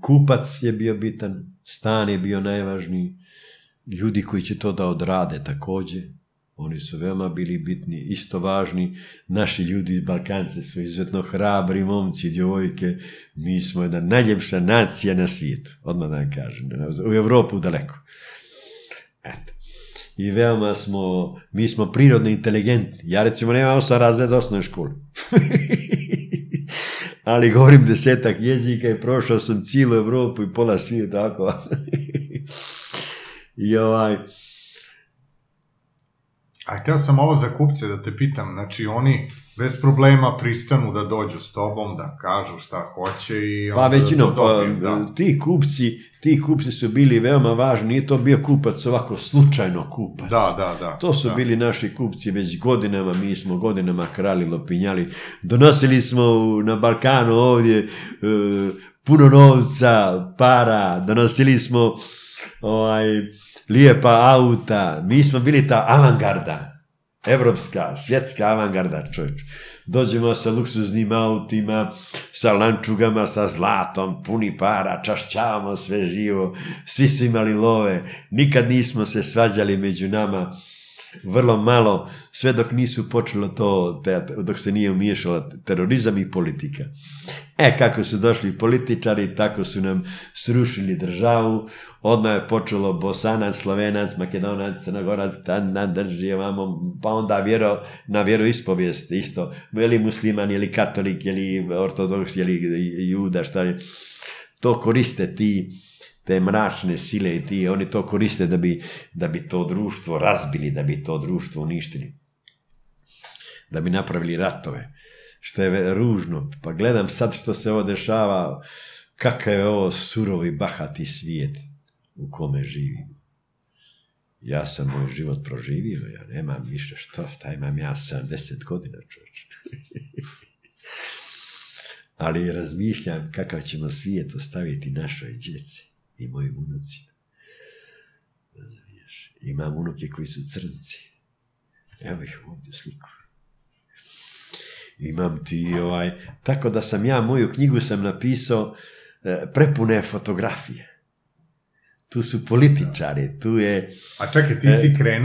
Kupac je bio bitan, stan je bio najvažniji, ljudi koji će to da odrade takođe, oni su veoma bili bitni, isto važni. Naši ljudi, Balkanci, su izuzetno hrabri momci i djevojke, mi smo jedna najljepša nacija na svijetu, odmah da vam kažem, u Evropu daleko. Eto. I veoma smo, mi smo prirodno inteligentni. Ja recimo nemam 8 razreda osnovne škole. Ali govorim 10-ak jezika i prošao sam cijelu Evropu i pola svijeta, tako. I a hteo sam ovo za kupce da te pitam, znači oni bez problema pristanu da dođu s tobom, da kažu šta hoće i onda da to dobijem. Pa ti kupci su bili veoma važni, nije to bio kupac ovako slučajno kupac. To su bili naši kupci već godinama, mi smo godinama krali, lopinjali, donosili smo na Balkanu ovdje puno novca, para, donosili smo lijepa auta, mi smo bili ta avangarda, evropska, svjetska avangarda, čovječ. Dođemo sa luksuznim autima, sa lančugama, sa zlatom, puni para, čašćavamo sve živo, svi su imali love, nikad nismo se svađali među nama, vrlo malo, sve dok nisu počelo to, dok se nije umiješala terorizam i politika. E, kako su došli političari, tako su nam srušili državu, odmah je počelo Bosanac, Slovenac, Makedonac, Crnogorac, pa onda na vjeroispovijest isto, ili musliman, ili katolik, ili ortodoks, ili juda, šta je, to koriste ti, te mračne sile i ti, oni to koriste da bi to društvo razbili, da bi to društvo uništili, da bi napravili ratove, što je ružno. Pa gledam sad što se ovo dešava, kakav je ovo surovi, bahati svijet u kome živimo. Ja sam moj život proživio, ja nemam više šta imam ja, 70 godina, čovječe. Ali razmišljam kakav ćemo svijet ostaviti našoj djeci i mojim unucima. Imam unuke koji su crnci. Evo ih ovdje sliku. Imam ti tako da sam ja, moju knjigu sam napisao, prepune fotografije. Tu su političari, tu je... A čekaj, ti si krenuo